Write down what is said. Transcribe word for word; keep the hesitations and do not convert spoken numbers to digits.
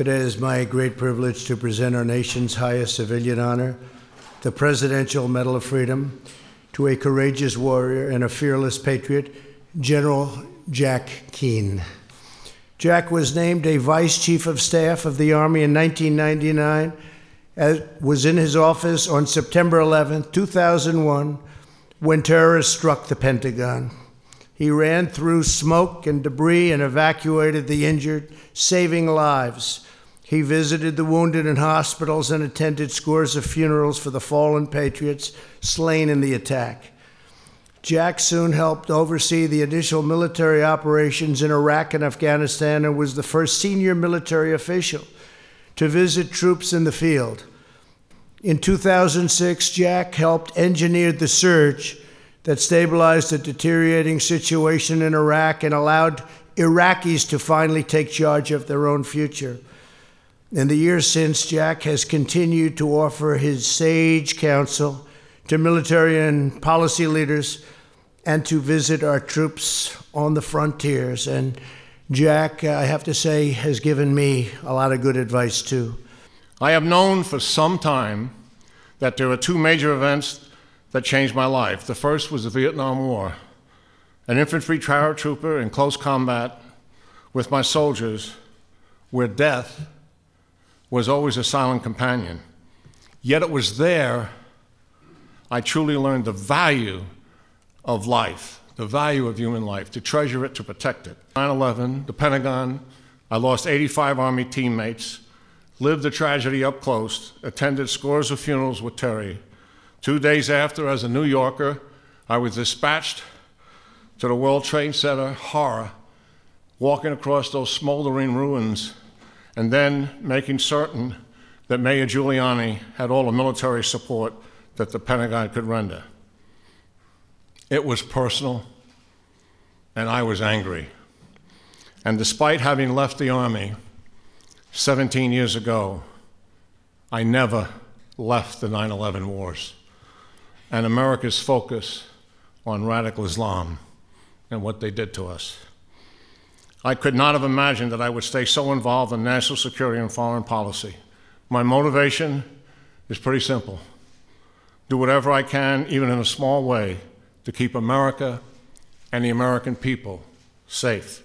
Today it is my great privilege to present our nation's highest civilian honor, the Presidential Medal of Freedom, to a courageous warrior and a fearless patriot, General Jack Keane. Jack was named a Vice Chief of Staff of the Army in nineteen ninety-nine, as was in his office on September eleventh, two thousand one, when terrorists struck the Pentagon. He ran through smoke and debris and evacuated the injured, saving lives. He visited the wounded in hospitals and attended scores of funerals for the fallen patriots slain in the attack. Jack soon helped oversee the initial military operations in Iraq and Afghanistan and was the first senior military official to visit troops in the field. In two thousand six, Jack helped engineer the surge that stabilized the deteriorating situation in Iraq and allowed Iraqis to finally take charge of their own future. In the years since, Jack has continued to offer his sage counsel to military and policy leaders and to visit our troops on the frontiers. And Jack, I have to say, has given me a lot of good advice too. I have known for some time that there were two major events that changed my life. The first was the Vietnam War. An infantry paratrooper in close combat with my soldiers, where death was always a silent companion. Yet it was there I truly learned the value of life, the value of human life, to treasure it, to protect it. nine eleven, the Pentagon, I lost eighty-five Army teammates, lived the tragedy up close, attended scores of funerals with Terry. Two days after, as a New Yorker, I was dispatched to the World Trade Center, horror, walking across those smoldering ruins, and then making certain that Mayor Giuliani had all the military support that the Pentagon could render. It was personal, and I was angry. And despite having left the Army seventeen years ago, I never left the nine eleven wars and America's focus on radical Islam and what they did to us. I could not have imagined that I would stay so involved in national security and foreign policy. My motivation is pretty simple. Do whatever I can, even in a small way, to keep America and the American people safe.